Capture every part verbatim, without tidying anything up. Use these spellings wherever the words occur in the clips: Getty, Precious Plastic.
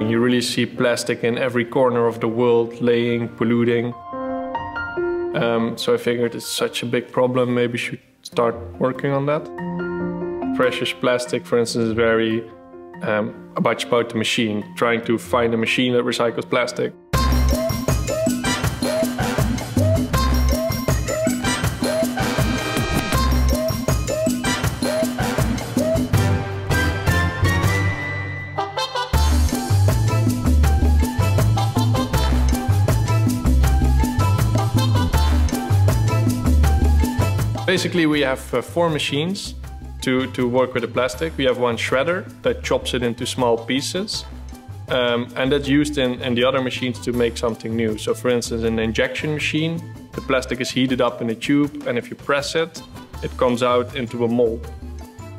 You really see plastic in every corner of the world, laying, polluting. Um, so I figured it's such a big problem, maybe we should start working on that. Precious Plastic, for instance, is very um, about, about the machine, trying to find a machine that recycles plastic. Basically, we have uh, four machines to, to work with the plastic. We have one shredder that chops it into small pieces, um, and that's used in, in the other machines to make something new. So for instance, in the injection machine, the plastic is heated up in a tube, and if you press it, it comes out into a mold.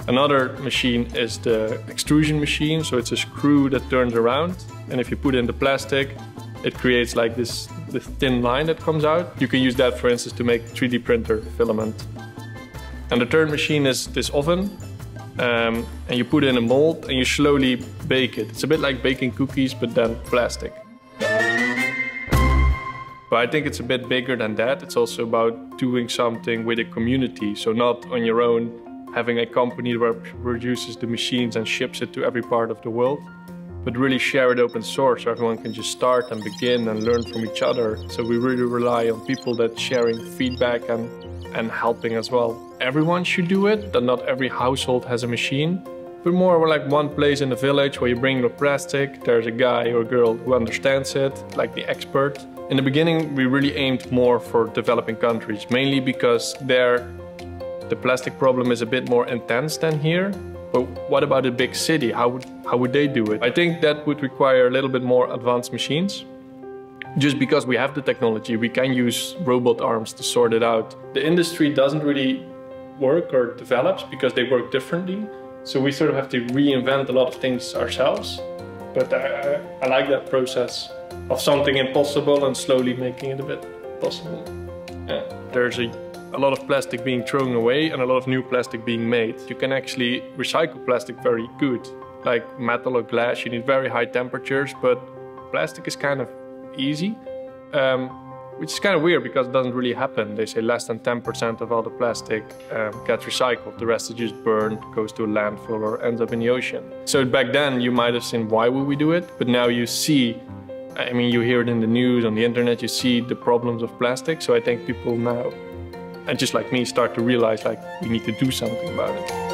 Another machine is the extrusion machine, so it's a screw that turns around, and if you put in the plastic, it creates like this, this thin line that comes out. You can use that, for instance, to make three D printer filament. And the third machine is this oven, um, and you put in a mold and you slowly bake it. It's a bit like baking cookies, but then plastic. But I think it's a bit bigger than that. It's also about doing something with a community, so not on your own, having a company that produces the machines and ships it to every part of the world, but really share it open source, so everyone can just start and begin and learn from each other. So we really rely on people that sharing feedback and, and helping as well. Everyone should do it, that not every household has a machine, but more like one place in the village where you bring your plastic, there's a guy or girl who understands it, like the expert. In the beginning, we really aimed more for developing countries, mainly because there the plastic problem is a bit more intense than here. But what about a big city? How would, how would they do it? I think that would require a little bit more advanced machines. Just because we have the technology, we can use robot arms to sort it out. The industry doesn't really work or develops because they work differently. So we sort of have to reinvent a lot of things ourselves. But I, I like that process of something impossible and slowly making it a bit possible. Yeah. There's a A lot of plastic being thrown away and a lot of new plastic being made. You can actually recycle plastic very good. Like metal or glass, you need very high temperatures, but plastic is kind of easy. Um, which is kind of weird because it doesn't really happen. They say less than ten percent of all the plastic um, gets recycled. The rest is just burned, goes to a landfill or ends up in the ocean. So back then you might have seen why would we do it, but now you see, I mean, you hear it in the news, on the internet, you see the problems of plastic. So I think people now, and just like me, start to realize like we need to do something about it.